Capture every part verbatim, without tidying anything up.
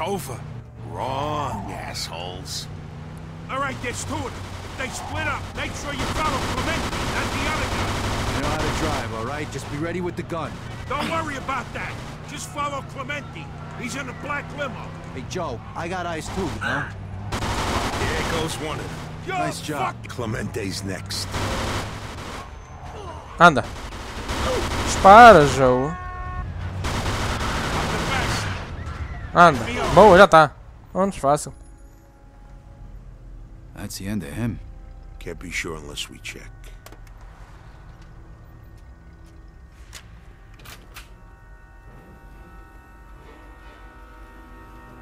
It's over. Wrong, assholes. All right, there's two of them. If they split up, make sure you follow Clemente, not the other guy. You know how to drive, all right? Just be ready with the gun. Don't worry about that. Just follow Clemente. He's in a black limo. Hey, Joe, I got eyes too, you know? There goes one of them. Yo, nice job. Clemente's next. Anda. Dispara, Joe. Anda. Boa, já tá. Vamos, fácil. That's the end of him. Can't be sure unless we check.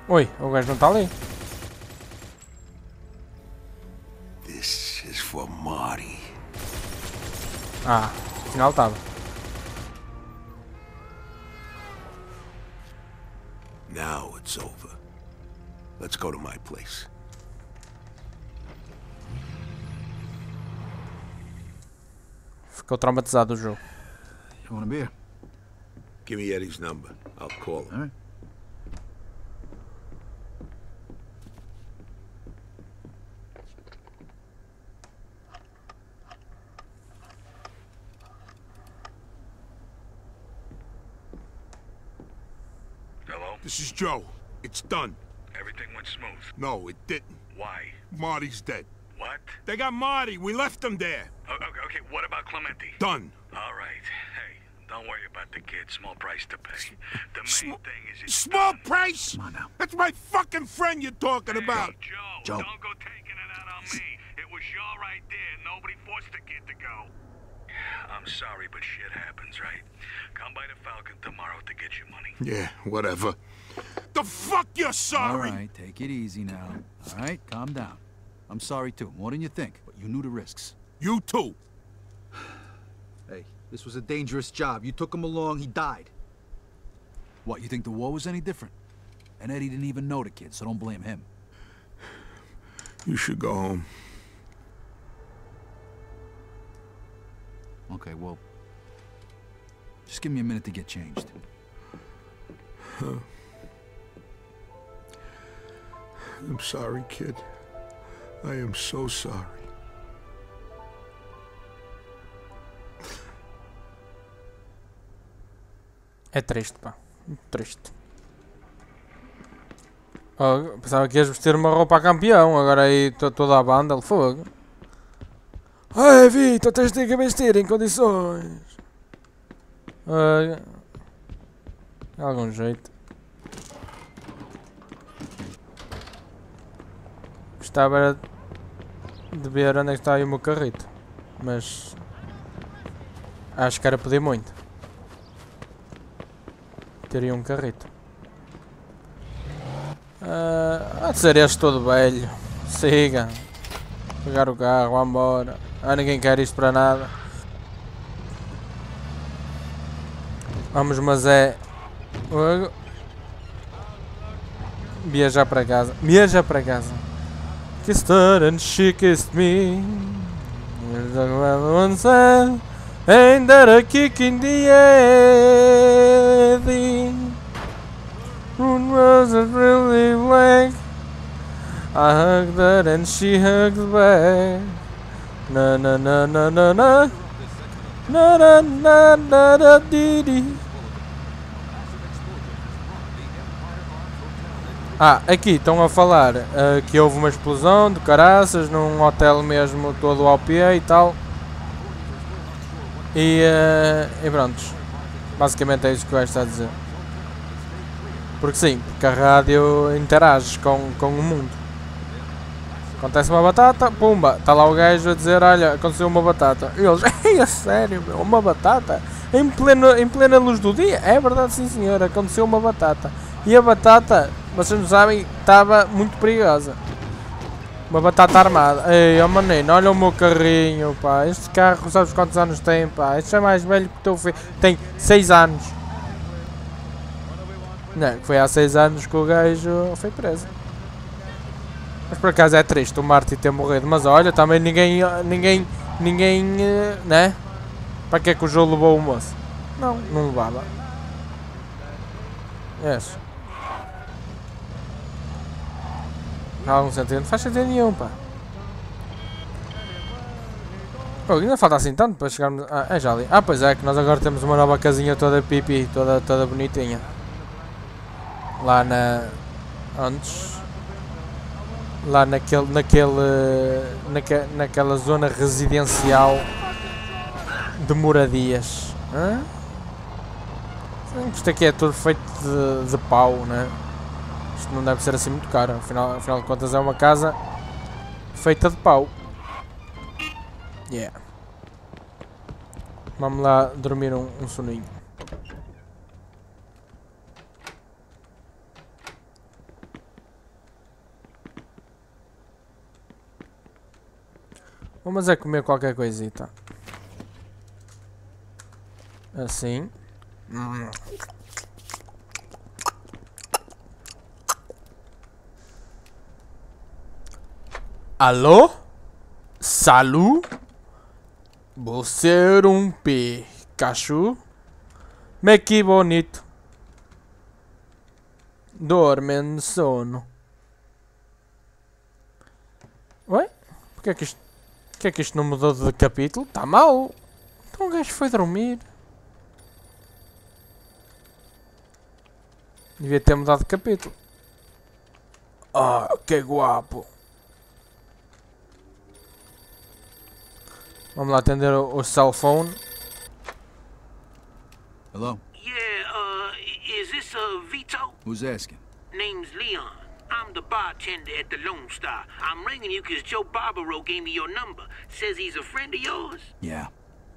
Oi, o gajo não tá ali. This is for Marty. Ah, afinal estava. Now it's over. Let's go to my place. Ficou traumatizado o jogo. You want a beer? Give me Eddie's number. I'll call him. All right. This is Joe. It's done. Everything went smooth. No, it didn't. Why? Marty's dead. What? They got Marty. We left him there. Okay, okay. What about Clemente? Done. All right. Hey, don't worry about the kid. Small price to pay. The main thing is it's small price? Come on now. That's my fucking friend you're talking about. Hey, Joe, Joe, don't go taking it out on me. It was your idea. Nobody forced the kid to go. I'm sorry, but shit happens, right? Come by the Falcon tomorrow to get your money. Yeah, whatever. The fuck you're sorry? All right, take it easy now. All right, calm down. I'm sorry, too. More than you think, but you knew the risks. You, too. Hey, this was a dangerous job. You took him along, he died. What, you think the war was any different? And Eddie didn't even know the kid, so don't blame him. You should go home. Okay, well, just give me a minute to get changed. Huh. I'm sorry, kid. I am so sorry. É triste, pá. Muito triste. Oh, pensava que ias vestir uma roupa a campeão. Agora aí toda a banda de fogo. Ai, Vito, tens de que vestir em condições. Uh, algum jeito. Gostava de ver onde é que está aí o meu carrito. Mas acho que era pedir muito. Teria um carrito. Uh, há de ser este todo velho. Siga. Pegar o carro, vamos embora. Ah, ninguém quer isto para nada. Vamos, mas é... Logo. Viajar para casa. Viajar para casa. Kissed her and she kissed me. One said, ain't that a kick in the air? The room wasn't really black. I hugged her and she hugged back. Na na na na na na na na na na na dee dee. Ah, aqui estão a falar uh, que houve uma explosão de caraças num hotel mesmo todo O P e tal. E, uh, e prontos. Basicamente é isso que o gajo está a dizer. Porque sim, porque a rádio interage com, com o mundo. Acontece uma batata, pumba, está lá o gajo a dizer, olha, aconteceu uma batata. E eles, ei, a sério, meu, uma batata? Em plena, em plena luz do dia? É verdade, sim senhor, aconteceu uma batata. E a batata, vocês não sabem, estava muito perigosa. Uma batata armada. Ei, oh menino, olha o meu carrinho, pá. Este carro, sabes quantos anos tem, pá? Este é mais velho que o teu filho. Tem seis anos. Não, foi há seis anos que o gajo foi preso. Mas por acaso é triste o Marty ter morrido, mas olha, também ninguém, ninguém, ninguém, né? Para que é que o Joe levou o moço? Não, não levava. É isso. Alguns entendem, não faz sentido nenhum, pá. Pô, ainda falta assim tanto para chegarmos... Ah, é já ali. Ah, pois é, que nós agora temos uma nova casinha toda pipi, toda, toda bonitinha. Lá na... Antes... Lá naquele... naquele naque, naquela zona residencial de moradias. Hã? Isto aqui é tudo feito de, de pau, né? Isto não deve ser assim muito caro. Afinal, afinal de contas é uma casa feita de pau. Yeah. Vamos lá dormir um, um soninho. Vamos é comer qualquer coisita. Assim. Hum. Alô? Salu? Vou ser um Pikachu. Me que bonito. Dorme no sono. Ué? Porquê é que isto... Porquê é que isto não mudou de capítulo? Tá mal. Então o gajo foi dormir. Devia ter mudado de capítulo. Ah, que guapo. Vamos lá atender o, o cell phone. Hello? Yeah, uh, is this uh, Vito? Who's asking? Name's Leon. I'm the bartender at the Lone Star. I'm ringing you because Joe Barbaro gave me your number. Says he's a friend of yours? Yeah.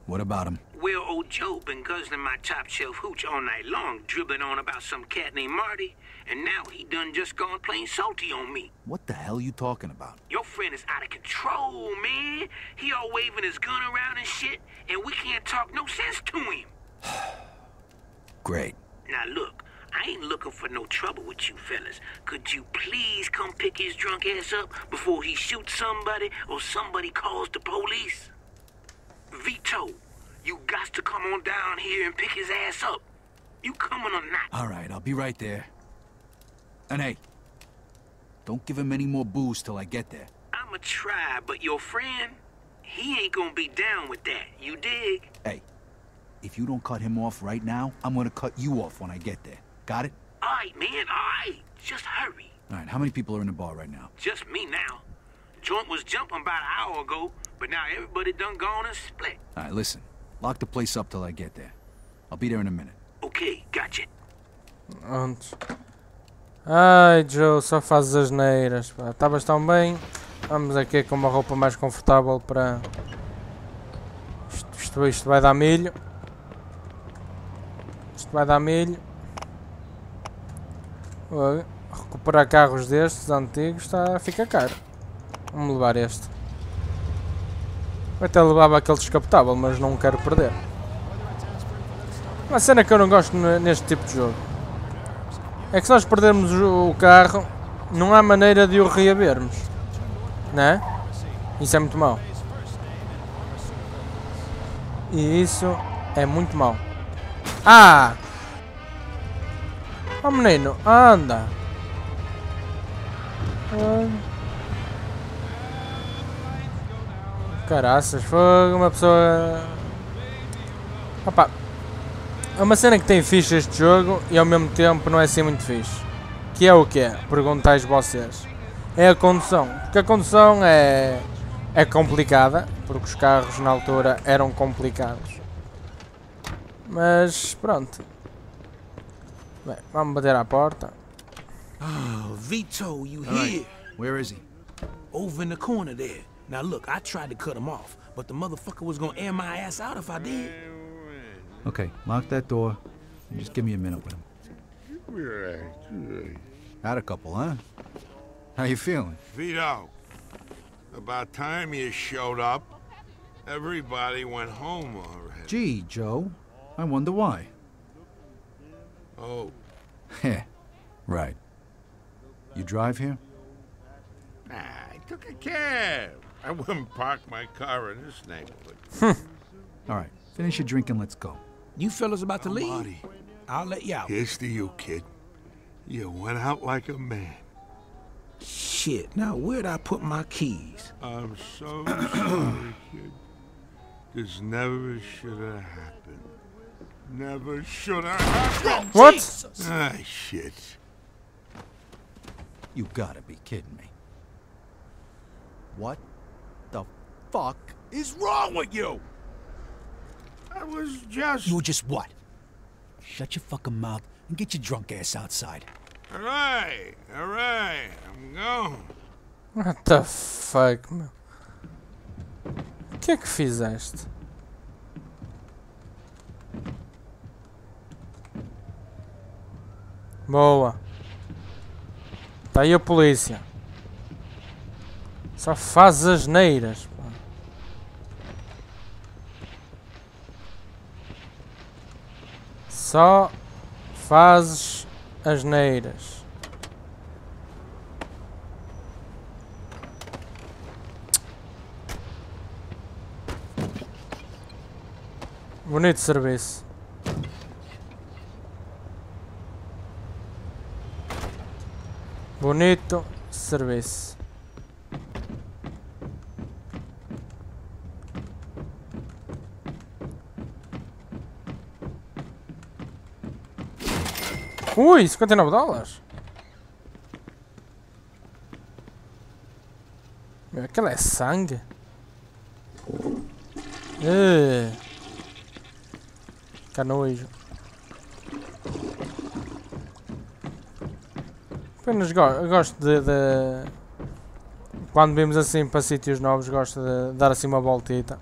What about him? Well, old Joe been guzzling my top shelf hooch all night long, dribbling on about some cat named Marty, and now he done just gone plain salty on me. What the hell are you talking about? Your friend is out of control, man. He all waving his gun around and shit, and we can't talk no sense to him. Great. Now look, I ain't looking for no trouble with you fellas. Could you please come pick his drunk ass up before he shoots somebody or somebody calls the police? Vito, you got to come on down here and pick his ass up. You coming or not? All right, I'll be right there. And hey, don't give him any more booze till I get there. I'ma try, but your friend, he ain't gonna be down with that. You dig? Hey, if you don't cut him off right now, I'm gonna cut you off when I get there. Got it? All right, man, all right. Just hurry. All right, how many people are in the bar right now? Just me now. Joint was jumping about an hour ago. But now everybody done gone and split. All right, listen. Lock the place up till I get there. I'll be there in a minute. Okay, gotcha. Pronto. Ai, Joe, só fazes as neiras. Estavas tão bem. Vamos aqui com uma roupa mais confortável para... Isto, isto, isto vai dar milho. Isto vai dar milho. Vou recuperar carros destes antigos tá, fica caro. Vamos levar este. Eu até levava aquele descapotável, mas não quero perder. Uma cena que eu não gosto neste tipo de jogo é que se nós perdermos o carro, não há maneira de o reavermos, não é? Isso é muito mau. E isso é muito mau. Ah! Oh menino, anda! Ah. Caraças, foi uma pessoa... Opa. É uma cena que tem fixe este jogo e ao mesmo tempo não é assim muito fixe. Que é o que é? Perguntais vocês. É a condução. Porque a condução é... É complicada. Porque os carros na altura eram complicados. Mas pronto. Bem, vamos bater à porta. Oh, Vito, you here? Where is he? Over in the corner there. Now look, I tried to cut him off, but the motherfucker was gonna air my ass out if I did. Okay, lock that door. And just give me a minute with him. Had a couple, huh? How you feeling? Vito, about time you showed up. Everybody went home already. Gee, Joe, I wonder why. Oh. Heh, right. You drive here? Nah, I took a cab. I wouldn't park my car in this neighborhood. All right, finish your drink and let's go. You fellas about to leave? Marty, I'll let you out. Here's to you, kid. You went out like a man. Shit, now where'd I put my keys? I'm so sorry, kid. This never should have happened. Never should have happened. What? Jesus. Ah, shit. You gotta be kidding me. What the fuck is wrong with you? I was just... You were just what? Shut your fucking mouth and get your drunk ass outside. All right, all right, I'm gone. What the fuck, meu? O que é que fizeste? Boa. Tá aí a polícia. Só faz asneiras, pá. Só fazes asneiras. Bonito serviço. Bonito serviço. Ui, cinquenta e nove dólares? Meu, aquilo é sangue? Uh, canojo. Apenas go gosto de, de... Quando vimos assim para sítios novos, gosto de dar assim uma voltita.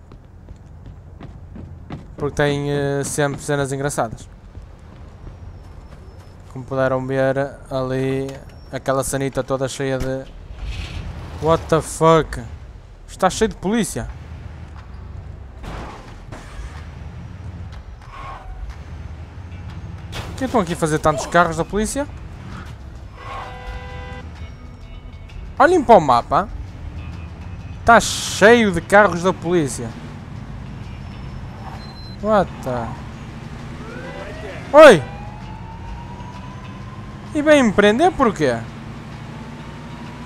Porque tem uh, sempre cenas engraçadas. Como puderam ver ali, aquela sanita toda cheia de... What the fuck? Está cheio de polícia. O que estão aqui a fazer tantos carros da polícia? Olhem para o mapa. Está cheio de carros da polícia. What the... Oi! E bem me prender porquê?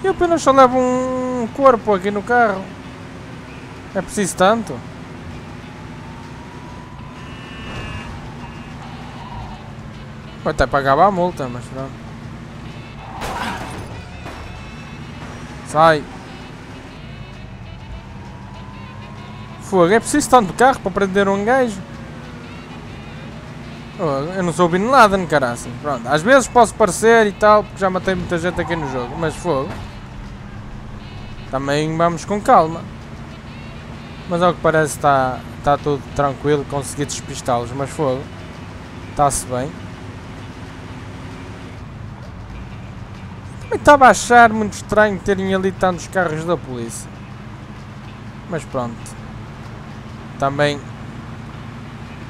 Eu apenas só levo um corpo aqui no carro. É preciso tanto? Vou até pagar a multa, mas pronto. Sai. Fogo, é preciso tanto carro para prender um gajo? Eu não sou o Bin Laden, caralho. Pronto, às vezes posso parecer e tal, porque já matei muita gente aqui no jogo, mas fogo. Também vamos com calma. Mas ao que parece está, está tudo tranquilo, consegui despistá-los, mas fogo. Está-se bem. Também estava a achar muito estranho terem ali tantos carros da polícia. Mas pronto. Também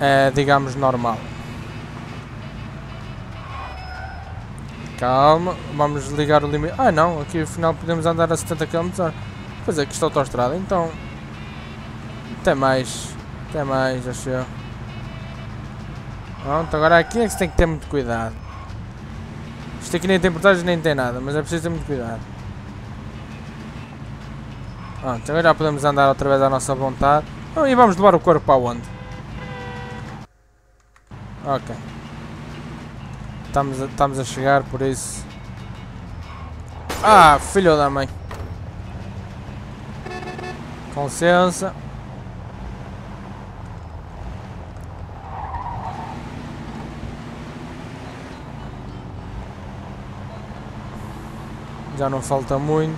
é, digamos, normal. Calma, vamos ligar o limite. Ah não, aqui afinal podemos andar a setenta quilômetros por hora. Pois é, aqui está a autostrada, então... Até mais, até mais, acho eu. Pronto, agora aqui é que se tem que ter muito cuidado. Isto aqui nem tem portagem nem tem nada, mas é preciso ter muito cuidado. Pronto, agora já podemos andar outra vez à nossa vontade. Oh, e vamos levar o corpo para onde? Ok. Estamos a, estamos a chegar, por isso... Ah, filho da mãe! Com licença. Já não falta muito.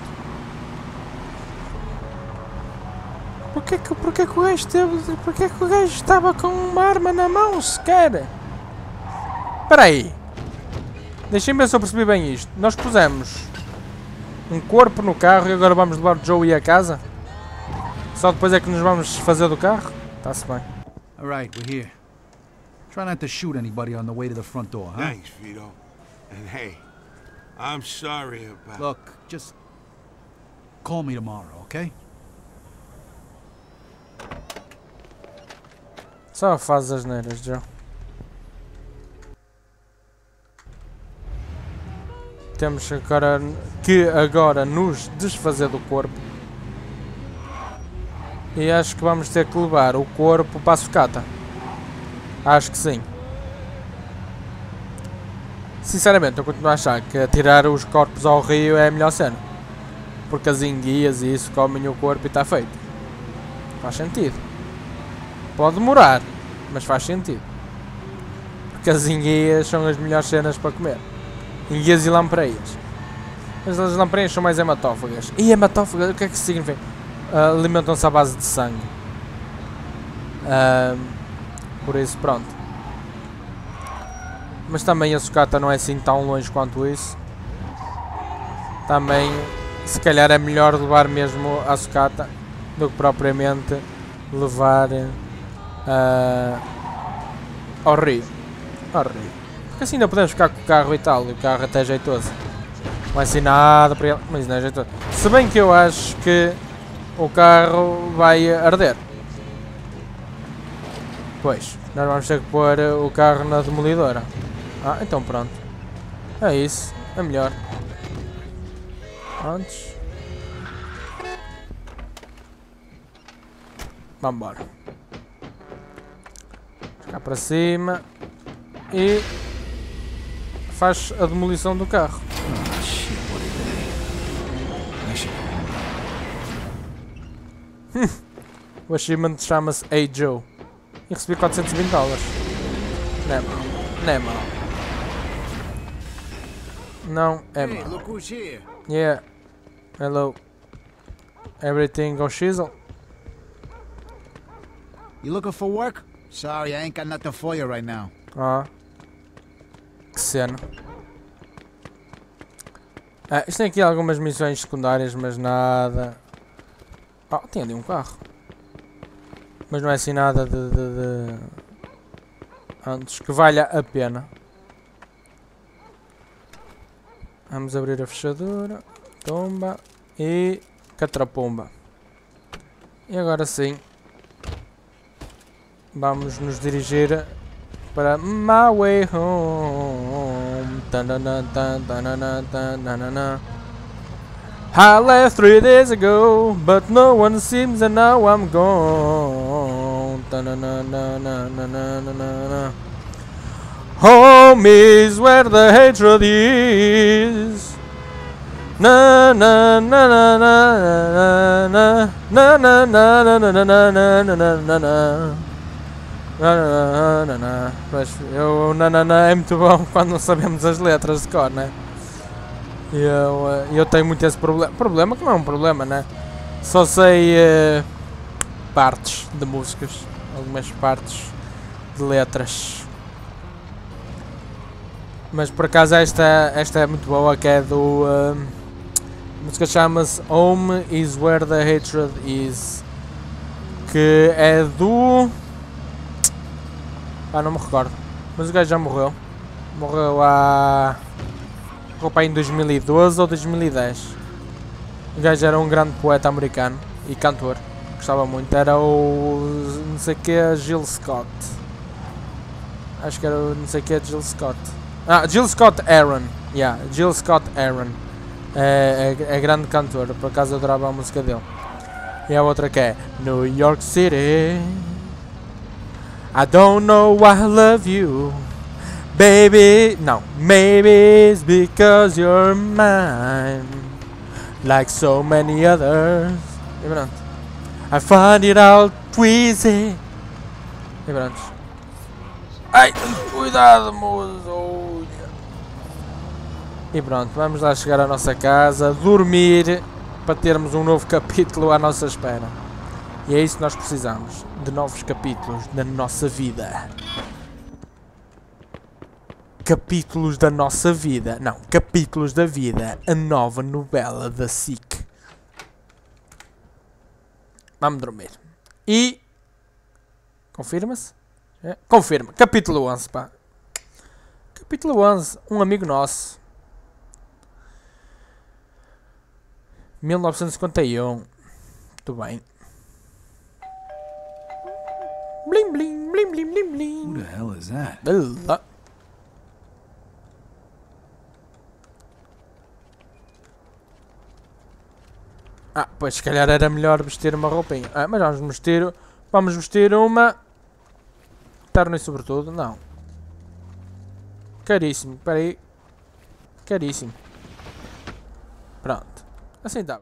Porquê que, porquê que o gajo teve, porquê que o gajo estava com uma arma na mão sequer? Espera aí! Deixem-me ver se eu percebi bem isto. Nós pusemos um corpo no carro e agora vamos levar o Joey a casa? Só depois é que nos vamos fazer do carro? Está-se bem. All right, we're here. Try not to shoot anybody on the way to the front door, huh? Thanks, Vito. And hey, I'm sorry about... Look, just call me tomorrow, okay? Só faz as neiras, Joe. temos agora que agora nos desfazer do corpo. E acho que vamos ter que levar o corpo para a sucata. Acho que sim. Sinceramente, eu continuo a achar que atirar os corpos ao rio é a melhor cena. Porque as enguias e isso comem o corpo e está feito. Faz sentido. Pode demorar, mas faz sentido. Porque as enguias são as melhores cenas para comer. Enguias e lampreias. Mas as lampreias são mais hematófagas. E hematófagas, o que é que isso significa? Uh, Alimentam-se à base de sangue. Uh, por isso, pronto. Mas também a sucata não é assim tão longe quanto isso. Também, se calhar é melhor levar mesmo a sucata do que propriamente levar uh, ao rio. Ao rio. Porque assim ainda podemos ficar com o carro e tal. E o carro até é jeitoso. Não é assim nada para ele. Mas não é jeitoso. Se bem que eu acho que o carro vai arder. Pois, nós vamos ter que pôr o carro na demolidora. Ah, então pronto. É isso. É melhor. Prontos. Vamos embora. Cá para cima. E faz a demolição do carro. O achievement chama-se Hey Joe. E recebi quatrocentos e vinte dólares. Não é mal. Não é mal. Não é mal. Hey, look who's here. Yeah. Hello. Everything go shizzle? You looking for work? Sorry, I ain't got nothing for you right now. Ah. Que cena. Ah, isto tem aqui algumas missões secundárias, mas nada. Ah, oh, tem ali um carro. Mas não é assim nada de, de, de... antes que valha a pena. Vamos abrir a fechadura. Tomba. E... catrapumba. E agora sim. Vamos nos dirigir para My Way Home. I left three days ago, but no one seems and now I'm gone. Home is where the hatred is. Na na na na na na na na na na na na na na na. Na na na. Mas eu na na na é muito bom quando não sabemos as letras de cor, né? Eu eu tenho muito esse problema. Problema que não é um problema, né? Só sei uh, partes de músicas. Algumas partes de letras. Mas por acaso esta, esta é muito boa, que é do... Uh, a música chama-se Home is where the hatred is. Que é do... Ah, não me recordo. Mas o gajo já morreu. Morreu há... Morreu para aí em dois mil e doze ou dois mil e dez. O gajo era um grande poeta americano e cantor. Gostava muito, era o não sei que Gil Scott. Acho que era o não sei que Gil Scott. Ah, Gil Scott Aaron. Yeah, Gil Scott Aaron. É, é, é grande cantor, por acaso eu adorava a música dele. E a outra que é New York City. I don't know why I love you. Baby, não. Maybe it's because you're mine. Like so many others. E pronto. I find it all twisty. E pronto. Ai, cuidado, moço. E pronto, vamos lá chegar à nossa casa, dormir, para termos um novo capítulo à nossa espera. E é isso que nós precisamos, de novos capítulos da nossa vida. Capítulos da nossa vida. Não, capítulos da vida. A nova novela da S I C. Vamos dormir. E... confirma-se? É. Confirma. Capítulo onze, pá. Capítulo onze. Um amigo nosso. mil novecentos e cinquenta e um. Muito bem. Blim, blim, blim, blim, blim, blim. Who the hell is that? Ah, pois se calhar era melhor vestir uma roupinha. Ah, mas vamos vestir... Vamos vestir uma... Terno e sobretudo, não. Caríssimo, peraí. Caríssimo. Pronto. Assim dá.